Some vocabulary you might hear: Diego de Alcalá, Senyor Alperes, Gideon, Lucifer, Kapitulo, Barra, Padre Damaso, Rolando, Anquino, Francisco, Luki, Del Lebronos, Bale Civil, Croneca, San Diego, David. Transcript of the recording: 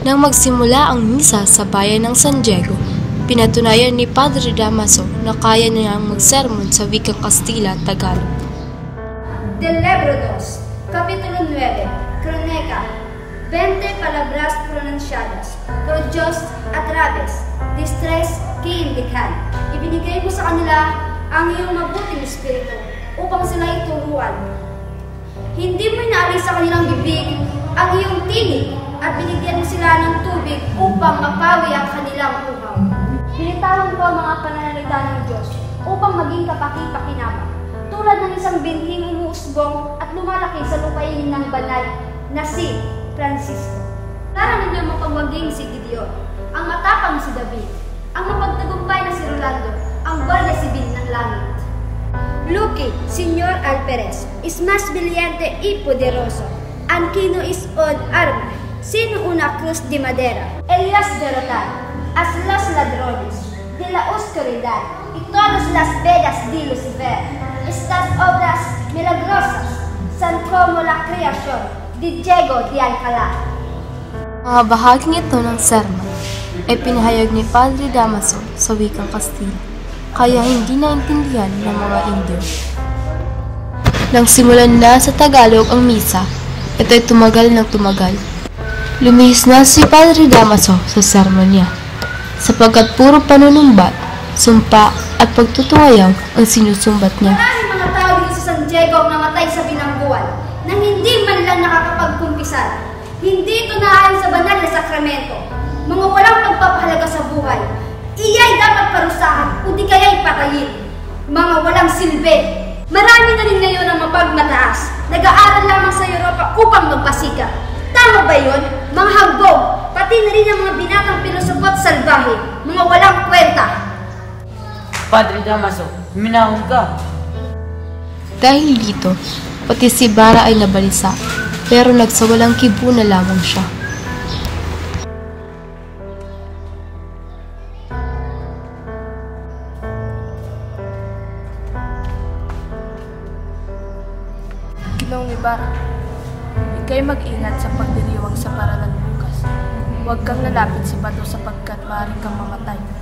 Nang magsimula ang misa sa bayan ng San Diego, pinatunayan ni Padre Damaso na kaya niyang magsermon sa wikang Kastila at Tagalog. Del Lebronos, Kapitulo 9, Croneca, 20 palabras pronunciadas por Dios a través de tres que indican. Ibinigay mo sa kanila ang iyong mabuting espiritu upang sila ituruan. Hindi mo inaalis sa kanilang bibig ang iyong tinig at binigyan mo sila ng tubig upang mapawi ang kanilang uhaw. Binitawan ko ang mga pananalita ng Diyos upang maging kapaki-pakinabang, tulad ng isang binhing umuusbong at lumalaki sa lupain ng banal na si Francisco. Tara na mapagwaging si Gideon, ang matapang si David, ang mapagtagumpay na si Rolando, ang Bale Civil ng langit. Luki, Senyor Alperes, es más brillante y poderoso. Anquino es od arma, sin una cruz de madera. Ellas derrotaron a los ladrones de la oscuridad y todas las velas de Lucifer. Estas obras milagrosas son como la creación de Diego de Alcalá. Mga bahaging ito ng sermon ay pinahayag ni Padre Damaso sa wikang Kastila, kaya hindi naintindihan ng mga Indio. Nang simulan na sa Tagalog ang misa, ito'y tumagal ng tumagal. Lumihis na si Padre Damaso sa sermon niya, sapagkat puro panunumbat, sumpa at pagtutungayaw ang sinusumbat niya. Maraming mga tao dito sa San Diego ang namatay sa binangguan nang hindi man lang nakakapagkumpisan. Hindi ito naayon sa banal na sakramento. Mga walang pagpapahalaga sa buhay, iya'y dapat parusahan o di kaya'y patayin. Mga walang silbi. Marami na rin ngayon ang mapagmataas, nag-aaral lamang sa Europa upang magpasika. Tama ba yun? Mga hagbog, pati na rin ang mga binatang pilosopo at salbahe, mga walang kwenta. Padre Damaso, minahon ka. Dahil dito, pati si Barra ay nabalisa, pero nagsawalang kibo na lamang siya. Ginong Barra, ikay mag-ingat sa pagdiriwang sa paralan bukas. Huwag kang lalapit sa bato sapagkat maaaring kang mamatay.